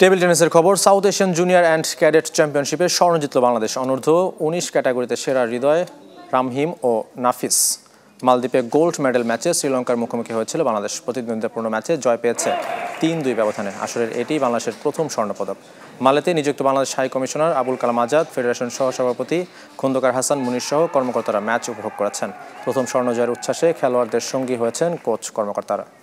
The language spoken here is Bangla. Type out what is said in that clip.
টেবিল টেনিসের খবর South Asian junior and cadet চ্যাম্পিয়নশিপে স্বর্ণ জিতল বাংলাদেশ অনূর্ধ্ব 19 ক্যাটাগরিতে সেরা হৃদয় রামহিম ও নাফিস মালদ্বীপে গোল্ড মেডেল ম্যাচে শ্রীলঙ্কার মুখোমুখি হয়েছিল বাংলাদেশ প্রতিদ্বন্দ্বিতাপূর্ণ ম্যাচে জয় পেয়েছে ৩-২ ব্যবধানে আসরের এটি বাংলাদেশের প্রথম স্বর্ণপদক মালেতে নিযুক্ত Bangladesh high commissioner Abul Kalam Azad federation সহসভাপতি খন্দকার হাসান মুনির সহ কর্মকর্তারা ম্যাচ উপভোগ করেছেন প্রথম স্বর্ণজয়ের উচ্ছ্বাসে খেলোয়াড়দের সঙ্গী হয়েছেন কোচ কর্মকর্তারা